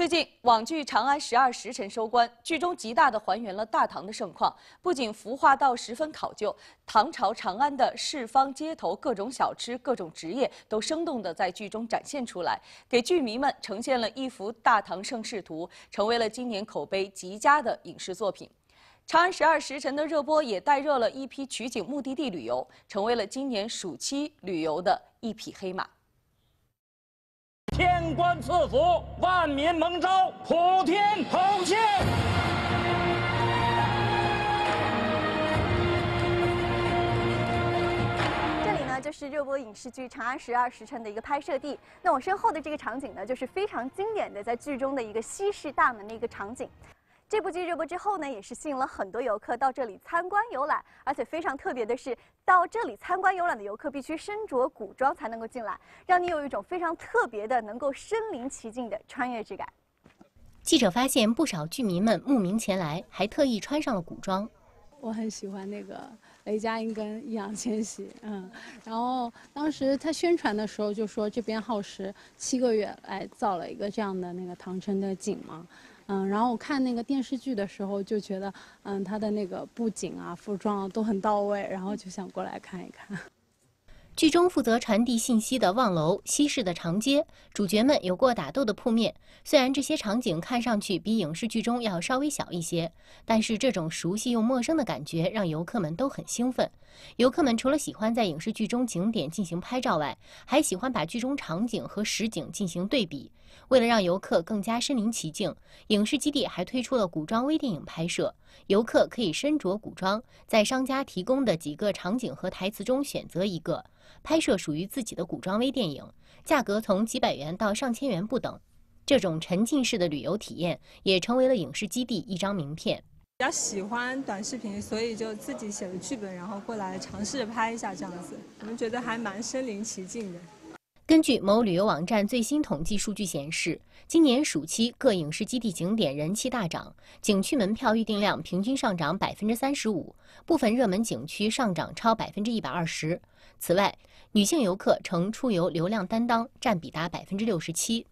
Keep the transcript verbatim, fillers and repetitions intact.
最近，网剧《长安十二时辰》收官，剧中极大地还原了大唐的盛况，不仅服化道十分考究，唐朝长安的市坊街头各种小吃、各种职业都生动地在剧中展现出来，给剧迷们呈现了一幅大唐盛世图，成为了今年口碑极佳的影视作品。 《长安十二时辰》的热播也带热了一批取景目的地旅游，成为了今年暑期旅游的一匹黑马。天官赐福，万民蒙召，普天同庆。这里呢，就是热播影视剧《长安十二时辰》的一个拍摄地。那我身后的这个场景呢，就是非常经典的在剧中的一个西市大门的一个场景。 这部剧热播之后呢，也是吸引了很多游客到这里参观游览，而且非常特别的是，到这里参观游览的游客必须身着古装才能够进来，让你有一种非常特别的能够身临其境的穿越之感。记者发现，不少剧迷们慕名前来，还特意穿上了古装。我很喜欢那个雷佳音跟易烊千玺，嗯，然后当时他宣传的时候就说这边耗时七个月来造了一个这样的那个唐城的景嘛。 嗯，然后我看那个电视剧的时候就觉得，嗯，它的那个布景啊、服装啊都很到位，然后就想过来看一看。剧中负责传递信息的望楼、西市的长街，主角们有过打斗的铺面。虽然这些场景看上去比影视剧中要稍微小一些，但是这种熟悉又陌生的感觉让游客们都很兴奋。游客们除了喜欢在影视剧中景点进行拍照外，还喜欢把剧中场景和实景进行对比。 为了让游客更加身临其境，影视基地还推出了古装微电影拍摄。游客可以身着古装，在商家提供的几个场景和台词中选择一个，拍摄属于自己的古装微电影，价格从几百元到上千元不等。这种沉浸式的旅游体验也成为了影视基地一张名片。比较喜欢短视频，所以就自己写了剧本，然后过来尝试拍一下这样子，我们觉得还蛮身临其境的。 根据某旅游网站最新统计数据显示，今年暑期各影视基地景点人气大涨，景区门票预订量平均上涨 百分之三十五， 部分热门景区上涨超 百分之一百二十。此外，女性游客成出游流量担当，占比达 百分之六十七。